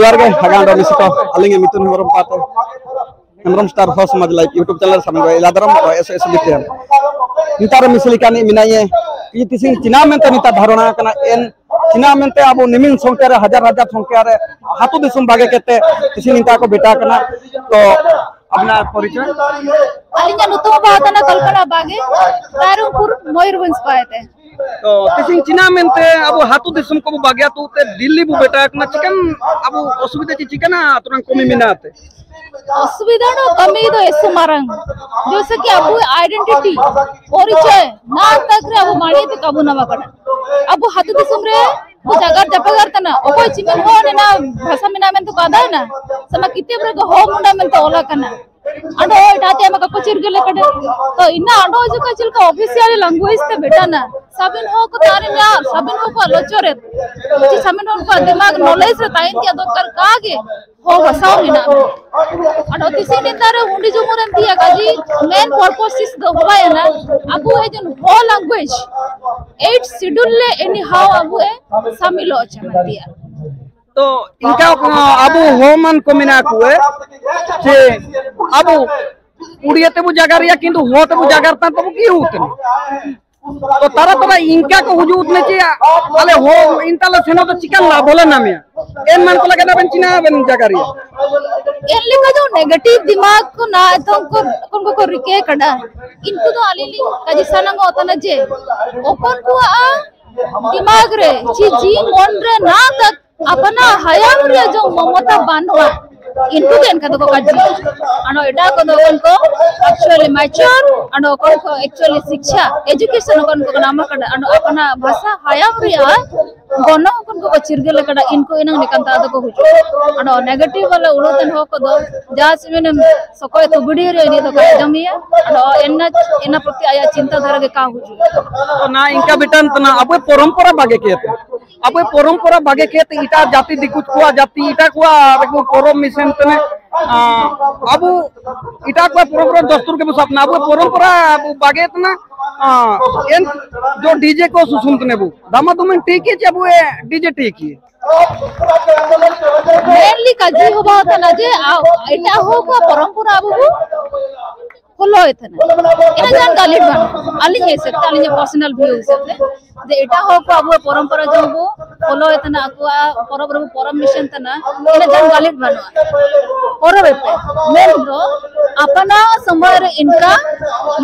जोहार गे हागान निश्चित आलिंग मिथुन हेम्रम हेम्रम स्टार फर्स्ट समाज लाइव यूट्यूब चैनल सामने लादाराम एस एस बीते नितार मिसलिकानी मिनाये तीसी चिना मेनते निता धारणा एन चिना मेनते अब निमिन संख्या हजार हजार संख्या हाथू दिसम भागे केते तीसी निता को बेटा कना तो अपना परिचय अलिंग नुतुम बातना कल्पना बागे तारुपुर मयूरभंज पाएते तो तीसी चिना मेनते अब हाथू दिसम को बागे तो दिल्ली बु बेटा कना चिकन अब असुविधा ची चिकना तुरंत कमी मिनाते असुविधा नो कमी दो ऐसे मारंग जैसे कि अब आइडेंटिटी परिचय ना तक रे अब माड़ी ते काबू ना वाकड़ अब हाथ दे सुमरे वो जगह जपगर तना ओको चिमन हो ने ना भाषा में ना में तो कादा ना समा किते ब्रे को हो मुंडा में तो ओला कना अंडो इटाते हम को चिरगे लेकड़ तो इना अंडो जो का चिल का ऑफिशियल लैंग्वेज ते बेटा ना साबिन हो को तारे ना साबिन हो को लचोरे जी साबिन हो को दिमाग नॉलेज रे ताइन के दो कर कागे हो बसाओ मिना और तीसी नेतारे हुंडी जो मोरन दिया काजी मेन पर्पस इज द होबाय ना अबु ए जन हो लैंग्वेज 8 शेड्यूल ले एनी हाउ अबु ए शामिल हो चमन दिया तो इनका अबु होमन को मिना कुए जे अबु उड़ियते बु जगार या किंतु होत बु जगार ता तो की होत तो तारा तबा इनका को हुजूत ने चिया अले हो इनता ल सेनो तो चिकन ला बोले ना मिया एन मन को लगे ना बन चिना बन जगरिया एन लिखा जो नेगेटिव दिमाग को ना तो उनको को रिके कड़ा इनको तो आलेली काजी सनंग होता ना जे ओकन को आ दिमाग रे जी जी मन रे ना तक अपना हयाम रे जो ममता बांधवा इनको तो इनका तो काजी अनो एडा को तो उनको एक्चुअली मैच्योर अनो को एक्चुअली शिक्षा एजुकेशन को नाम कड अनो अपना भाषा हायाम रिया गनो को चिरगे लकड इनको इनंग निकंता तो को हुजो अनो नेगेटिव वाला उलोतन हो को दो जास में सको तो गुडी रे नि तो का जमिया अनो एना एना प्रति आया चिंता धारा के का हुजो तो ना इनका बेटन तना अब परंपरा बागे के अब परंपरा बागे के इटा जाति दिकुत को जाति इटा को परम मिशन तने अब इटा को परंपरा दस्तूर के सपना अब परंपरा बागे इतना एन जो डीजे को सुसुंतने बु दामा तुम ठीक है जब ये डीजे ठीक है मेनली काजी हो बात ना जे इटा हो को परंपरा अब खोलो इतना इना जान गालिट बन अली है सब ताली जो पर्सनल व्यू सब जे इटा हो को अब परंपरा जो बु खोलो इतना को परबरब परम मिशन तना इना जान गालिट बन और वे मेन दो अपना समय रे इनका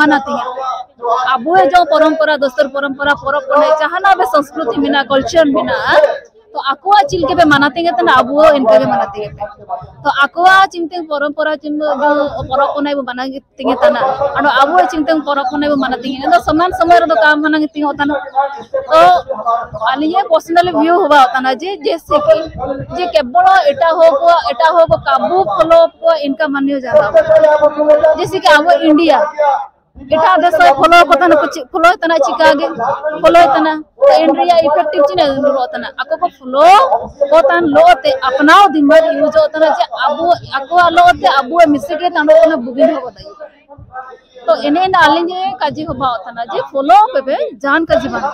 मनाती है अब है जो परंपरा दोस्तर परंपरा परब कोने चाहना बे संस्कृति बिना कल्चर बिना तो आकुआ चिल के बे मनाते हैं तो अब वो इनके बे मनाते हैं तो आकुआ चिंते परंपरा चिम परब कोने बे मनाते हैं तना और अब वो चिंते परब कोने बे मनाते हैं तो समान समय रे तो काम मनाते हैं होता ना तो आली ये पर्सनल व्यू हुआ होता ना जे जैसे कि जे केवल एटा हो को काबू फॉलो को इनका मान्य ज्यादा जैसे कि अब इंडिया एटा देश फॉलो कोता ना कुछ फॉलो तना चिकागे फॉलो तना तो इंडिया इफेक्टिव चिन होतना आको को फॉलो कोता लोते अपनाओ दिमाग यूज होता ना जे अब आको लोते अब मिस्टेक तानो को बुगिन हो बताई तो इन्हें नालिंजे काजी हो भाव था ना जे फॉलो पे जान का जीवन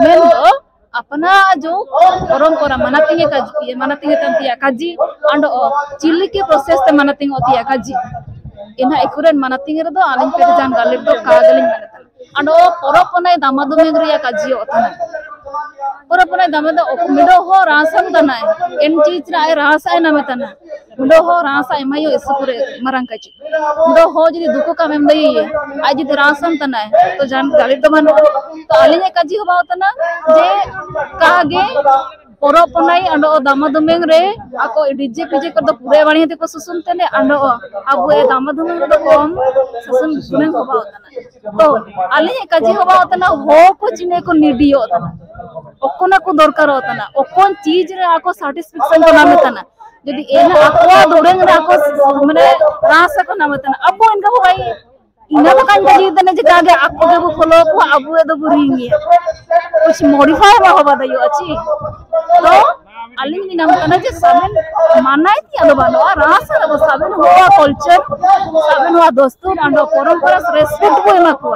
मेन तो अपना जो परंपरा मनाते हैं काजी ये मनाते हैं तंतिया काजी अंड चिल्ली के प्रोसेस ते मनाते हैं होती है काजी इन्हें एक्यूरेट मनाते हैं तो आलिंग पे जान गालिब तो कागलिंग मनाता अंड ओ परंपरा दामादो में ग्रिया काजी होता ना परंपरा दामादो मिडो हो रासन तना एन चीज राय रासाय नाम तना मुंडो हो रासा एमयो इस पूरे मरंग काजी मुंडो हो जदी दुको काम एम दई आज जदी रासन तना है तो जान गाली तो बनो तो आली ने काजी होबा तना जे कागे परपनाई अंडो दामदुमेंग रे आको डीजे पीजे कर दो पूरे वाणी ते को सुसुन तने अंडो अब ए दामदुमेंग रे तो कम सुसुन सुने होबा तना तो आली ने काजी होबा तना हो को चिने को निडी होतना ओकोना को दरकार होतना ओकोन चीज रे आको सैटिस्फैक्शन को नाम तना जदी एना आको दोरेंग राको मने रास को नामतन अब इनका हो भाई इना मकान का जीवन जे कागे आको के फॉलो को अब ए दो बुरींगे कुछ मॉडिफाई मा होबा दयो अछि तो अलिंग नि नाम कना जे सामन मानाय ती अनबानो रास अब सामन होवा कल्चर सामन होवा दोस्तों और परंपरा रेस्पेक्ट को मा को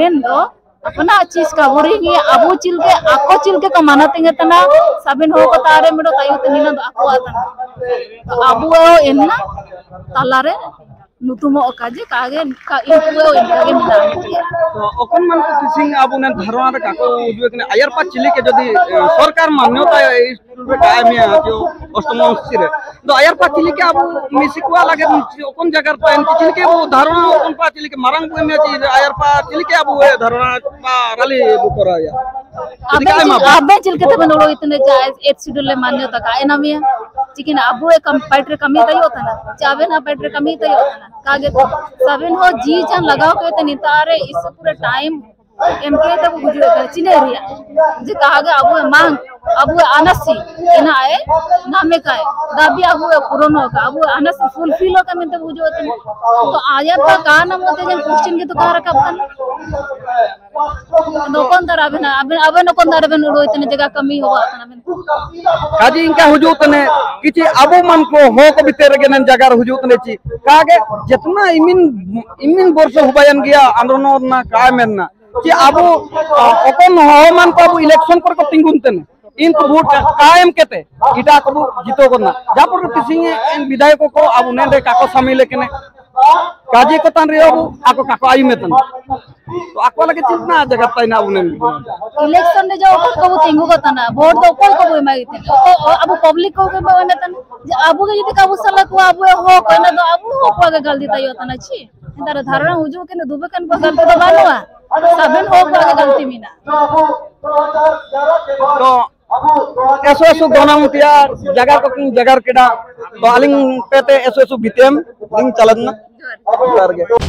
मेन दो अपना चीज का बोरेंगे अब चिलके आको चिलके कमाना तेंगे तना सबिन हो को तारे मेडो तायो तनिना आको आतना तो अबुओ एन्ना तालारे नुतुमो काजे कागे का इको इनके मिला तो ओकन मन को सिंग अब उन धारणा रे काको उजवे के आयर पा चिली के जदी सरकार मान्यता इस रे काय में जो अष्टम सिरे तो आयर पा चिली के अब मिसिकवा लागे ओकन जगह पे चिली के वो धारणा ओकन पा चिली के मारंग को में आयर पा चिली के अब वो धारणा पा रली बुकरा या अब चिल के तब नोलो इतने जायज एक शेड्यूल ले मान्यता काय ना में चिकन अब एक कंप्यूटर कमी तय होता ना चावे ना कंप्यूटर कमी तय होता ना कागे सबन हो जी जान लगाओ के त नितारे इस पूरा टाइम एम के तब गुजरे कर चिने रिया जे कागे अब मांग अब अनसी इना है नामे का है दाबी अब पूर्ण होगा अब अनस फुलफिल होगा में तब बुझो तो आया का कान हम तो क्वेश्चन के तो कह रखा अपन नोकन दर अब ना अब नोकन दर बन उड़ो इतने जगह कमी होगा अपन काजी इनका हुजूर तने किछि अब मन को हो को भीतर के न जगह हुजूर तने ची कागे जितना इमिन वर्ष होबायन गया आंदोलन ना काय मेना कि अब ओकन हो मन को इलेक्शन पर को टिंगुन तने इन वोट कायम केते इटा को जीतो करना जापुर किसी इन विधायकों को अब उन्हें रे काको शामिल लेकिन काजी को तन रे अब आको काको आई में तन तो आको लगे कितना जगह तैना उन्हें इलेक्शन में जो को तिंगु को तना वोट तो कोई को मांगी थी तो अब पब्लिक को में तन अब के यदि काबू सलक अब हो कोना तो अब हो को गलती तयो तना छी इधर धारणा हुजो के दुबे कन को गलती तो बानुआ सबन हो को गलती मीना तो एसो एसो दोना मुटियार जगह को जगह केडा तो आलिंग पेते एसो एसो भीतेम लिंग चलन ना कर के